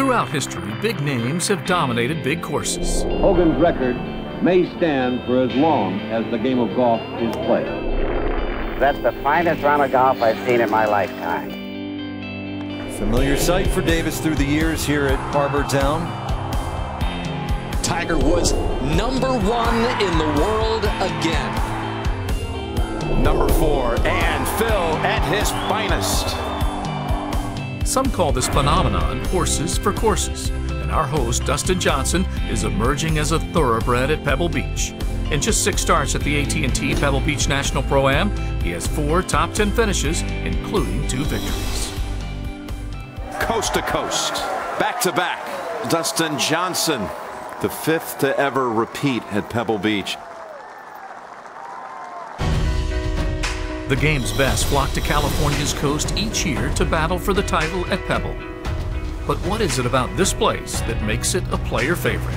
Throughout history, big names have dominated big courses. Hogan's record may stand for as long as the game of golf is played. That's the finest round of golf I've seen in my lifetime. Familiar sight for Davis through the years here at Harbor Town. Tiger Woods, #1 in the world again. #4, and Phil at his finest. Some call this phenomenon horses for courses, and our host, Dustin Johnson, is emerging as a thoroughbred at Pebble Beach. In just 6 starts at the AT&T Pebble Beach National Pro-Am, he has 4 top 10 finishes, including 2 victories. Coast to coast, back to back, Dustin Johnson, the 5th to ever repeat at Pebble Beach. The game's best flock to California's coast each year to battle for the title at Pebble. But what is it about this place that makes it a player favorite?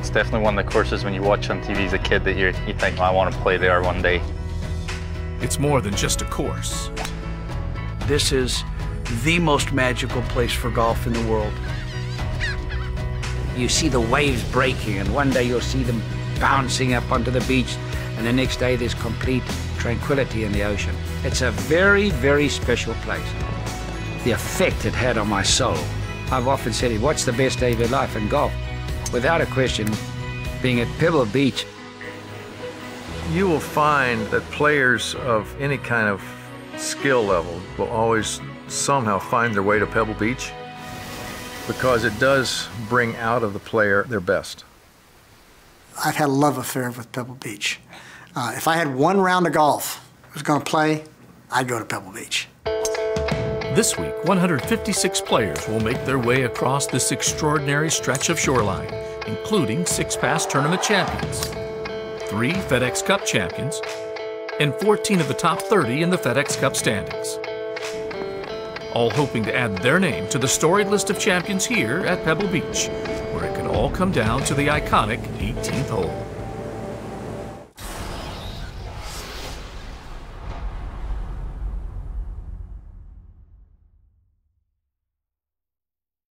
It's definitely one of the courses when you watch on TV as a kid that you think, I want to play there one day. It's more than just a course. This is the most magical place for golf in the world. You see the waves breaking, and one day you'll see them bouncing up onto the beach, and the next day there's complete tranquility in the ocean. It's a very, very special place. The effect it had on my soul. I've often said, what's the best day of your life in golf? Without a question, being at Pebble Beach. You will find that players of any kind of skill level will always somehow find their way to Pebble Beach because it does bring out of the player their best. I've had a love affair with Pebble Beach. If I had one round of golf I was going to play, I'd go to Pebble Beach. This week, 156 players will make their way across this extraordinary stretch of shoreline, including 6 past tournament champions, 3 FedEx Cup champions, and 14 of the top 30 in the FedEx Cup standings, all hoping to add their name to the storied list of champions here at Pebble Beach, where it could all come down to the iconic 18th hole.